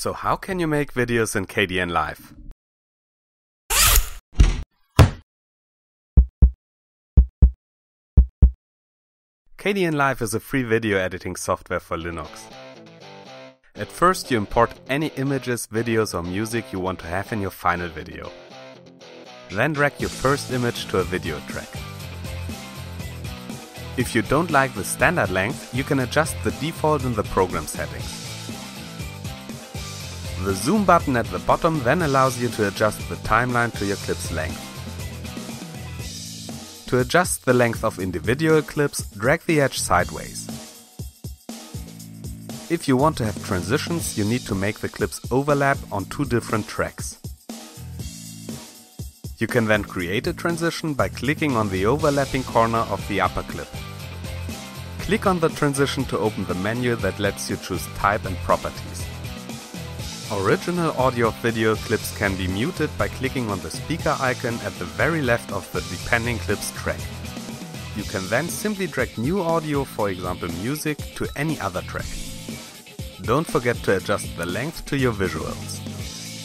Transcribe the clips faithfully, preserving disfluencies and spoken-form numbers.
So how can you make videos in Kdenlive? Kdenlive is a free video editing software for Linux. At first you import any images, videos or music you want to have in your final video. Then drag your first image to a video track. If you don't like the standard length, you can adjust the default in the program settings. The zoom button at the bottom then allows you to adjust the timeline to your clip's length. To adjust the length of individual clips, drag the edge sideways. If you want to have transitions, you need to make the clips overlap on two different tracks. You can then create a transition by clicking on the overlapping corner of the upper clip. Click on the transition to open the menu that lets you choose type and properties. Original audio video clips can be muted by clicking on the speaker icon at the very left of the depending clips track. You can then simply drag new audio, for example music, to any other track. Don't forget to adjust the length to your visuals.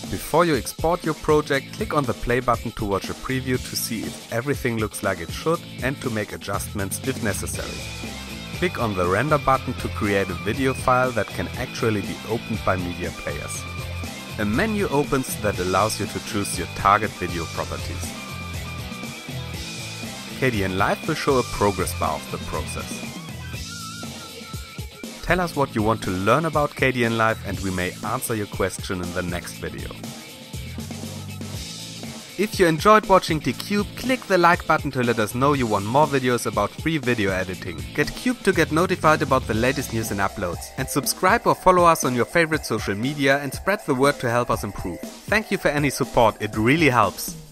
Before you export your project, click on the play button to watch a preview to see if everything looks like it should and to make adjustments if necessary. Click on the render button to create a video file that can actually be opened by media players. A menu opens that allows you to choose your target video properties. Kdenlive will show a progress bar of the process. Tell us what you want to learn about Kdenlive and we may answer your question in the next video. If you enjoyed watching T Cube, click the like button to let us know you want more videos about free video editing. Get Cube to get notified about the latest news and uploads. And subscribe or follow us on your favorite social media and spread the word to help us improve. Thank you for any support, it really helps.